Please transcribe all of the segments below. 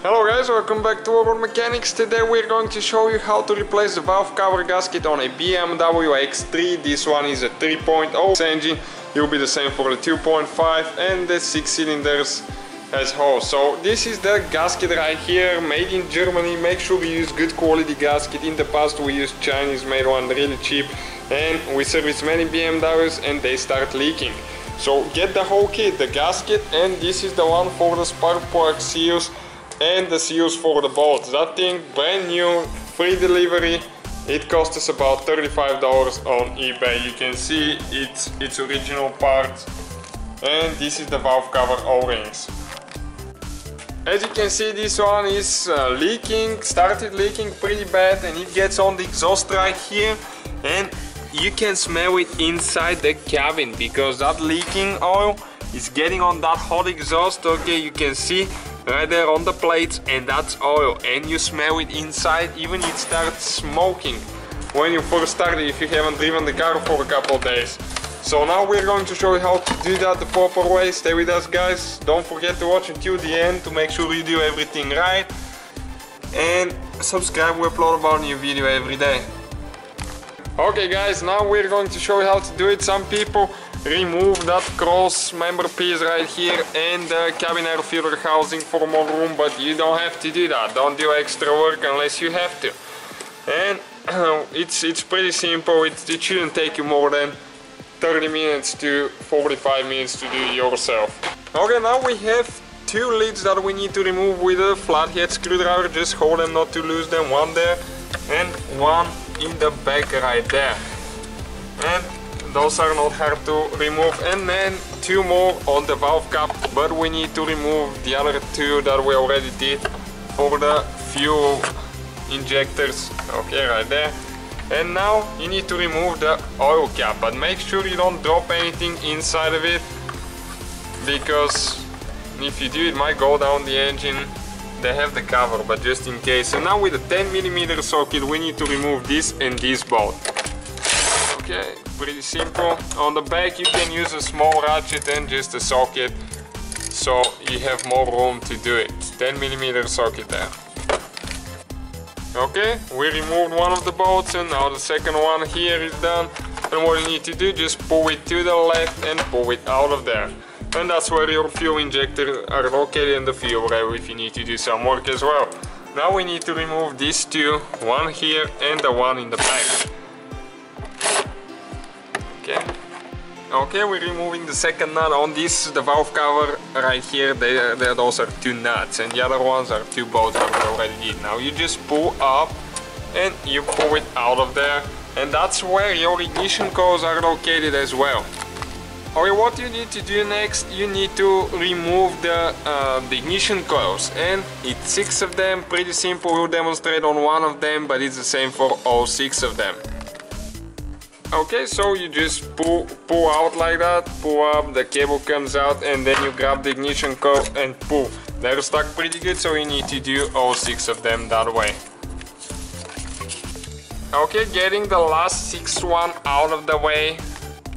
Hello guys, welcome back to World Mechanics. Today we're going to show you how to replace the valve cover gasket on a BMW X3. This one is a 3.0 engine. It will be the same for the 2.5 and the 6 cylinders as whole. So this is the gasket right here, made in Germany. Make sure we use good quality gasket. In the past we used Chinese made one, really cheap. And we service many BMWs and they start leaking. So get the whole kit, the gasket, and this is the one for the spark plug seals and the seals for the bolts. That thing brand new, free delivery. It cost us about $35 on eBay. You can see its original parts, and this is the valve cover O-rings. As you can see, this one is started leaking pretty bad, and it gets on the exhaust right here, and you can smell it inside the cabin because that leaking oil is getting on that hot exhaust. Okay, you can see right there on the plates, and that's oil, and you smell it inside. Even it starts smoking when you first start it, if you haven't driven the car for a couple of days. So now we're going to show you how to do that the proper way. Stay with us guys, don't forget to watch until the end to make sure you do everything right, and subscribe. We upload about new video every day. Okay guys, now we're going to show you how to do it. Some people remove that cross member piece right here and the cabin air filter housing for more room, but you don't have to do that. Don't do extra work unless you have to. And it's pretty simple. It shouldn't take you more than 30 minutes to 45 minutes to do it yourself. Okay, now we have two lids that we need to remove with a flathead screwdriver. Just hold them, not to lose them. One there and one in the back right there. And those are not hard to remove, and then two more on the valve cap, but we need to remove the other two that we already did for the fuel injectors. Okay, right there. And now you need to remove the oil cap, but make sure you don't drop anything inside of it, because if you do it might go down the engine. They have the cover, but just in case. And now with the 10mm socket we need to remove this and this bolt. Okay, pretty simple. On the back you can use a small ratchet and just a socket, so you have more room to do it. 10mm socket there. Okay, we removed one of the bolts, and now the second one here is done. And what you need to do, just pull it to the left and pull it out of there. And that's where your fuel injectors are located, in the fuel rail, if you need to do some work as well. Now we need to remove these two, one here and the one in the back. Okay, we're removing the second nut on this, the valve cover right here. Those are two nuts, and the other ones are two bolts that we already did. Now you just pull up and you pull it out of there, and that's where your ignition coils are located as well. Okay, what you need to do next, you need to remove the ignition coils, and it's 6 of them. Pretty simple, we'll demonstrate on one of them, but it's the same for all 6 of them. Okay, so you just pull out like that, pull up, the cable comes out, and then you grab the ignition coil and pull. They're stuck pretty good, so you need to do all 6 of them that way. Okay, getting the last 6th one out of the way.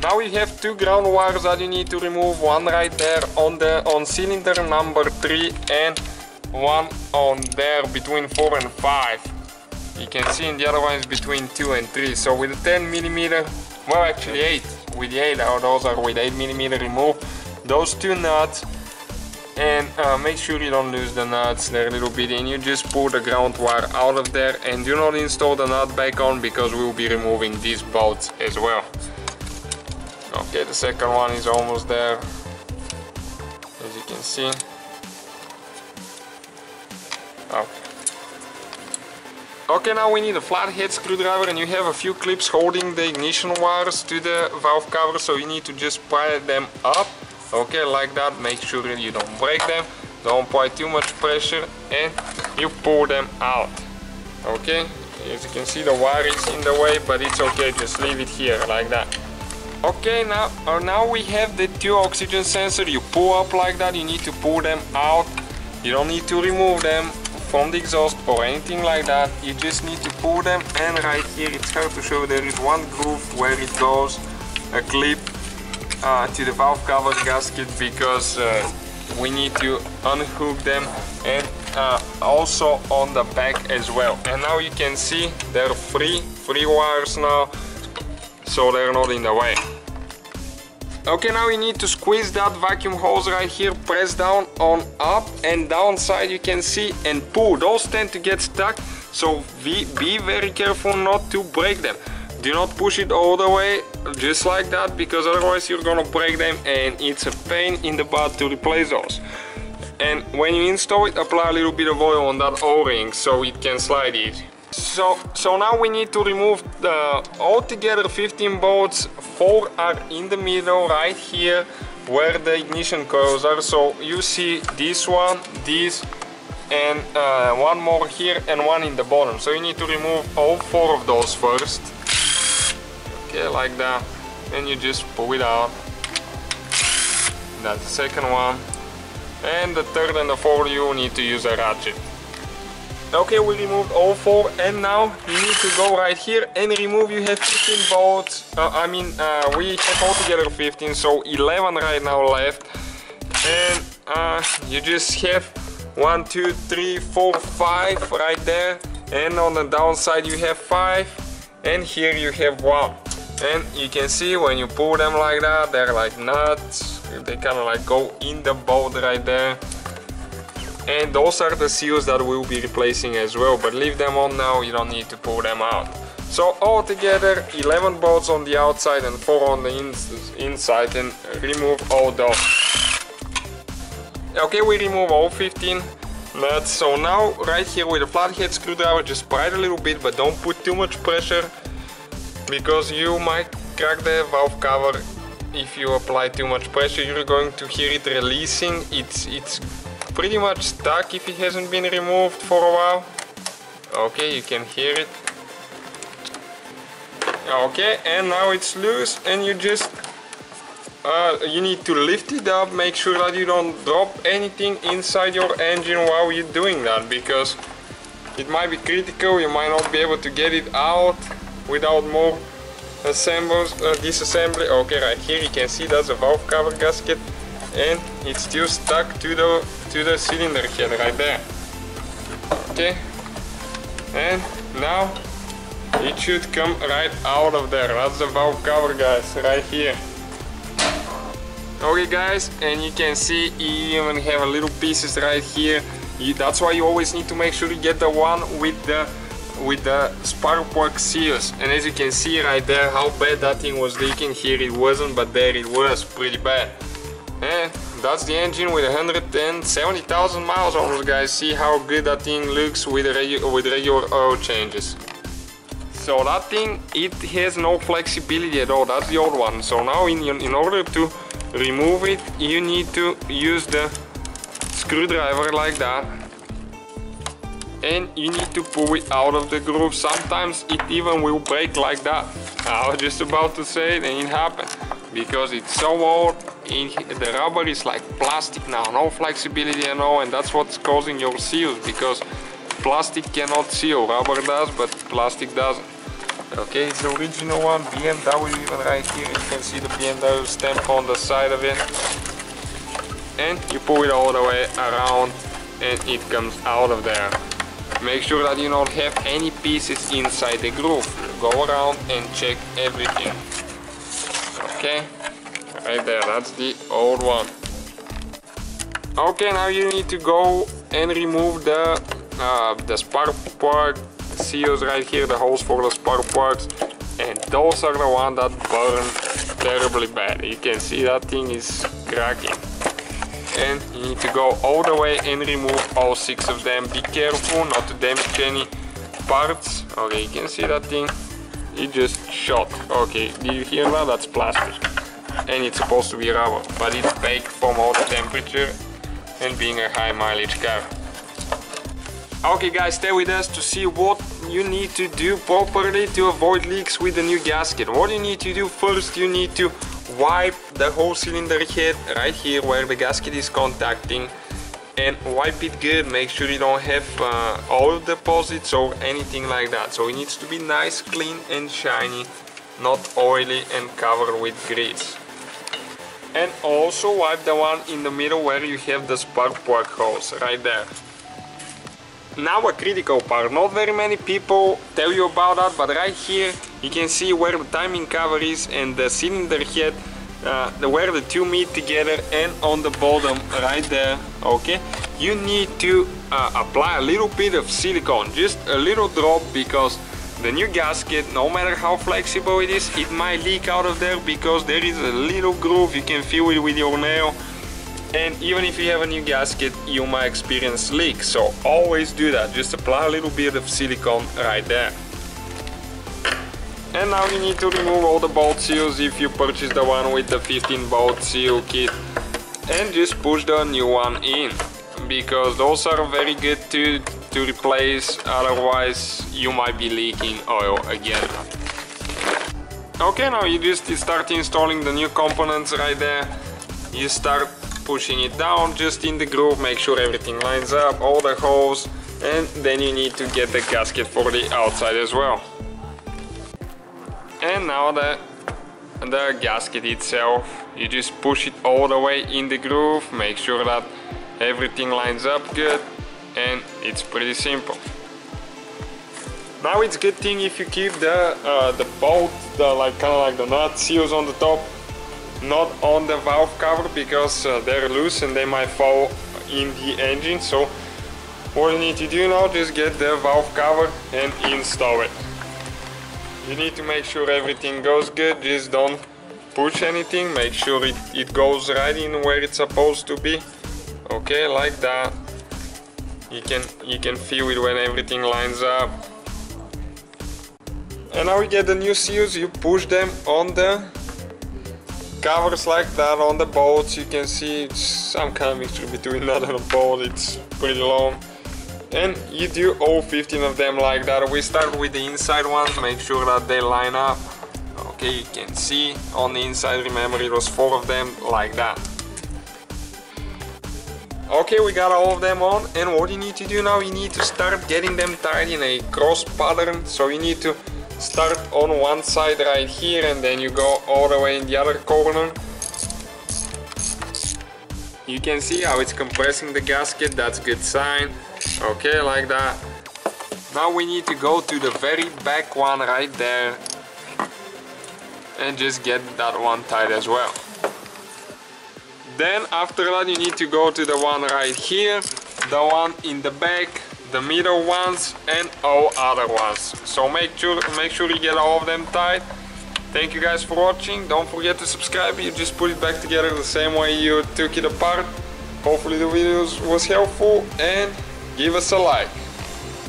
Now we have two ground wires that you need to remove, one right there on cylinder number 3 and one on there between 4 and 5. You can see, in the other one is between 2 and 3. So with the 10mm, well actually 8, with the 8, those are with 8mm removed. Those two nuts, and make sure you don't lose the nuts, they're a little bit in. You just pull the ground wire out of there, and do not install the nut back on because we'll be removing these bolts as well. Okay, the second one is almost there, as you can see. Okay, now we need a flathead screwdriver, and you have a few clips holding the ignition wires to the valve cover, so you need to just pry them up. Okay, like that. Make sure you don't break them, don't apply too much pressure, and you pull them out. Okay, as you can see the wire is in the way, but it's okay, just leave it here like that. Okay, now we have the two oxygen sensors. You pull up like that, you need to pull them out. You don't need to remove them from the exhaust or anything like that. You just need to pull them, and right here, it's hard to show, there is one groove where it goes, a clip to the valve cover gasket, because we need to unhook them and also on the back as well. And now you can see there are three wires now, so they're not in the way. Okay, now you need to squeeze that vacuum hose right here, press down on up and down side, you can see, and pull. Those tend to get stuck, so be very careful not to break them. Do not push it all the way just like that, because otherwise you're gonna break them and it's a pain in the butt to replace those. And when you install it, apply a little bit of oil on that O-ring so it can slide easy. So now we need to remove the altogether 15 bolts. 4 are in the middle right here where the ignition coils are. So you see this one, this, and one more here and one in the bottom. So you need to remove all 4 of those first. Okay, like that. And you just pull it out. That's the second one. And the third and the fourth you need to use a ratchet. Okay, we removed all 4, and now you need to go right here and remove. You have 15 bolts, we have altogether 15, so 11 right now left. And you just have 1, 2, 3, 4, 5 right there, and on the downside you have 5, and here you have 1. And you can see when you pull them like that, they're like nuts, they kind of like go in the bolt right there. And those are the seals that we'll be replacing as well, but leave them on now, you don't need to pull them out. So altogether 11 bolts on the outside and 4 on the inside, and remove all those. Okay, we remove all 15 nuts. So now right here with a flathead screwdriver, just pry it a little bit, but don't put too much pressure because you might crack the valve cover. If you apply too much pressure, you're going to hear it releasing. It's pretty much stuck if it hasn't been removed for a while. Okay, you can hear it. Okay, and now it's loose, and you just you need to lift it up, make sure that you don't drop anything inside your engine while you're doing that, because it might be critical. You might not be able to get it out without more disassembly. Okay, right here you can see that's a valve cover gasket, and it's still stuck to the cylinder head right there. Okay, and now it should come right out of there. That's the valve cover, guys, right here. Okay, guys, and you can see you even have a little pieces right here. That's why you always need to make sure you get the one with the spark plug seals. And as you can see right there how bad that thing was leaking. Here it wasn't, but there it was pretty bad. And that's the engine with 170,000 miles almost, guys. See how good that thing looks with regular oil changes. So that thing, it has no flexibility at all. That's the old one. So now in order to remove it, you need to use the screwdriver like that, and you need to pull it out of the groove. Sometimes it even will break like that. I was just about to say it and it happened. Because it's so old, the rubber is like plastic now, no flexibility at all, and that's what's causing your seals, because plastic cannot seal, rubber does, but plastic doesn't. Okay, it's the original one, BMW even right here, you can see the BMW stamp on the side of it. And you pull it all the way around and it comes out of there. Make sure that you don't have any pieces inside the groove. Go around and check everything. Okay, right there, that's the old one. Okay, now you need to go and remove the spark plug seals right here, the holes for the spark plugs, and those are the ones that burn terribly bad. You can see that thing is cracking. And you need to go all the way and remove all 6 of them. Be careful not to damage any parts. Okay, you can see that thing. It just shot. Okay, do you hear that? That's plastic. And it's supposed to be rubber, but it's baked from all the temperature and being a high mileage car. Okay, guys, stay with us to see what you need to do properly to avoid leaks with the new gasket. What you need to do first, you need to wipe the whole cylinder head right here where the gasket is contacting, and wipe it good. Make sure you don't have oil deposits or anything like that. So it needs to be nice, clean and shiny, not oily and covered with grease. And also wipe the one in the middle where you have the spark plug hose right there. Now a critical part, not very many people tell you about that, but right here you can see where the timing cover is and the cylinder head, where the two meet together, and on the bottom right there, okay, you need to apply a little bit of silicone, just a little drop, because the new gasket, no matter how flexible it is, it might leak out of there because there is a little groove, you can feel it with your nail. And even if you have a new gasket, you might experience leak, so always do that, just apply a little bit of silicone right there. And now you need to remove all the bolt seals if you purchase the one with the 15 bolt seal kit, and just push the new one in, because those are very good to replace, otherwise you might be leaking oil again. Okay, now you just start installing the new components right there. You start pushing it down just in the groove, make sure everything lines up, all the holes, and then you need to get the gasket for the outside as well. And now the gasket itself, you just push it all the way in the groove, make sure that everything lines up good, and it's pretty simple. Now it's a good thing if you keep the bolt, kind of like the nut seals on the top, not on the valve cover, because they're loose and they might fall in the engine. So what you need to do now, just get the valve cover and install it. You need to make sure everything goes good, just don't push anything, make sure it goes right in where it's supposed to be. Okay, like that. You can feel it when everything lines up. And now we get the new seals, you push them on the covers like that, on the bolts. You can see it's some kind of mixture between that and a bolt, it's pretty long. And you do all 15 of them like that. We start with the inside ones, make sure that they line up. Okay, you can see on the inside, remember it was 4 of them like that. Okay, we got all of them on, and what you need to do now, you need to start getting them tied in a cross pattern. So you need to start on one side right here, and then you go all the way in the other corner. You can see how it's compressing the gasket, that's a good sign. Okay, like that. Now we need to go to the very back one right there and just get that one tied as well. Then after that you need to go to the one right here, the one in the back, the middle ones, and all other ones. So make sure you get all of them tied. Thank you guys for watching. Don't forget to subscribe. You just put it back together the same way you took it apart. Hopefully the video was helpful, and give us a like.